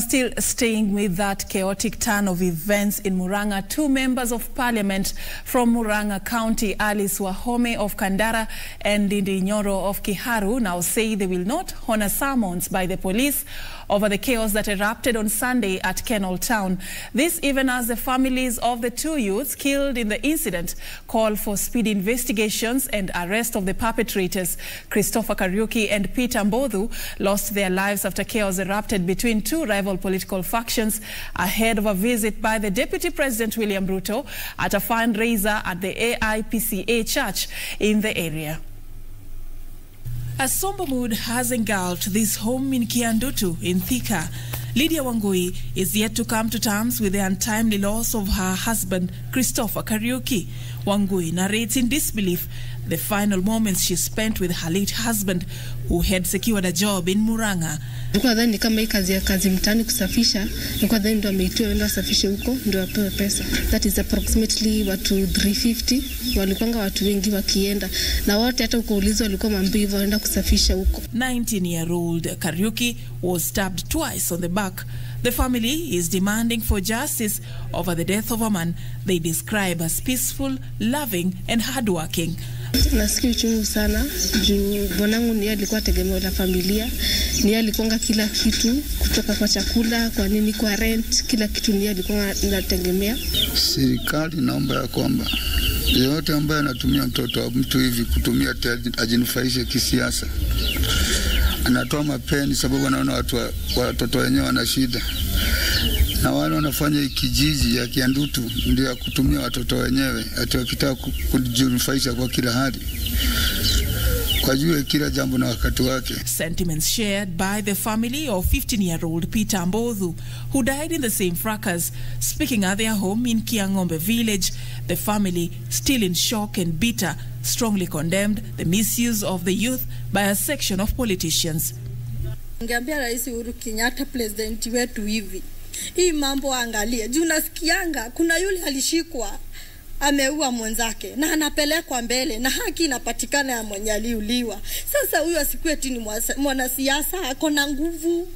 Still staying with that chaotic turn of events in Murang'a, two members of parliament from Murang'a County, Alice Wahome of Kandara and Ndindi Nyoro of Kiharu, now say they will not honor summons by the police over the chaos that erupted on Sunday at Kenol town. This even as the families of the two youths killed in the incident call for speedy investigations and arrest of the perpetrators. Christopher Kariuki and Peter Mbothu lost their lives after chaos erupted between two rival political factions ahead of a visit by the Deputy President William Ruto at a fundraiser at the AIPCA church in the area. A somber mood has engulfed this home in Kiandutu in Thika. Lydia Wangui is yet to come to terms with the untimely loss of her husband, Christopher Kariuki. Wangui narrates in disbelief the final moments she spent with her late husband, who had secured a job in Murang'a. That is approximately watu 350 walikuanga watu wengi wakienda na wote hata ukaulizwa walikuwa mambivu waenda kusafisha huko. 19-year-old Kariuki was stabbed twice on the back. The family is demanding for justice over the death of a man they describe as peaceful, loving and hardworking. Nasikia uchungu sana juu bonangu ni alikuwa tegemeo la familia, ni alikuwa kila kitu, kutoka kwa chakula, kwa nini, kwa rent, kila kitu ni alikuwa anategemea. Serikali naomba ya kwamba yeyote ambaye anatumia mtoto wa mtu hivi kutumia ajinufaishe kisiasa, anatoa mapeni sababu anaona watoto wenyewe wana shida. Na wale wanafanya ikijiji ya Kiandutu ndio ya kutumia watoto wenyewe ati wakitaka kujinufaisha kwa kila hali. Kwa juu kila jambo na wakati wake. Sentiments shared by the family of 15-year-old Peter Mbothu, who died in the same fracas. Speaking at their home in Kiangombe village, the family, still in shock and bitter, strongly condemned the misuse of the youth by a section of politicians. Ngeambia Rais Uhuru Kenyatta, president wetu hivi, hii mambo angalia. Juu nasikianga kuna yule alishikwa ameua mwenzake na anapelekwa mbele na haki inapatikana ya mwenye aliuliwa. Sasa huyo asikue tini mwanasiasa ako na nguvu,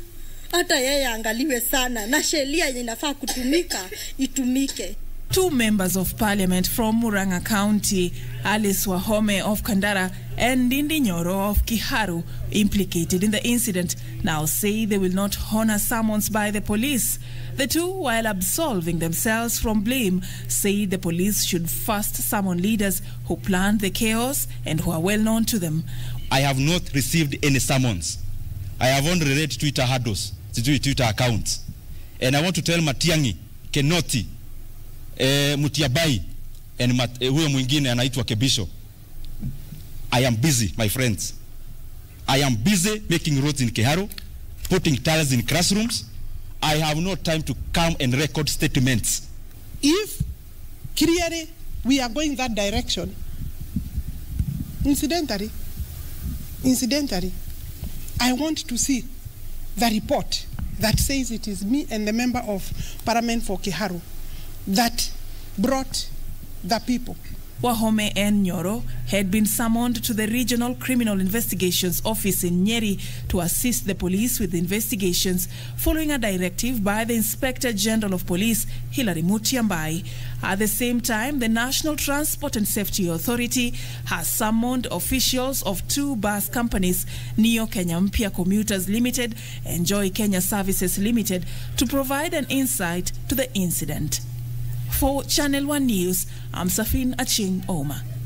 hata yeye angaliwe sana na sheria inafaa kutumika itumike. Two members of parliament from Murang'a County, Alice Wahome of Kandara and Ndindi Nyoro of Kiharu, implicated in the incident, now say they will not honor summons by the police. The two, while absolving themselves from blame, say the police should first summon leaders who planned the chaos and who are well known to them. I have not received any summons. I have only read Twitter handles, Twitter accounts. And I want to tell Matiangi, Kenoti, Mutyambai and huyo mwingine anaitwa Kebisho, I am busy, my friends. I am busy making roads in Kiharu, putting tiles in classrooms. I have no time to come and record statements. If clearly we are going that direction, incidentally, I want to see the report that says it is me and the member of parliament for Kiharu that brought the people. Wahome and Nyoro had been summoned to the Regional Criminal Investigations Office in Nyeri to assist the police with the investigations following a directive by the Inspector General of Police, Hilary Mutyambai. At the same time, the National Transport and Safety Authority has summoned officials of two bus companies, Nio-Kenya Mpia Commuters Limited and Joy Kenya Services Limited, to provide an insight to the incident. For Channel One News, I'm Safin Achieng Oma.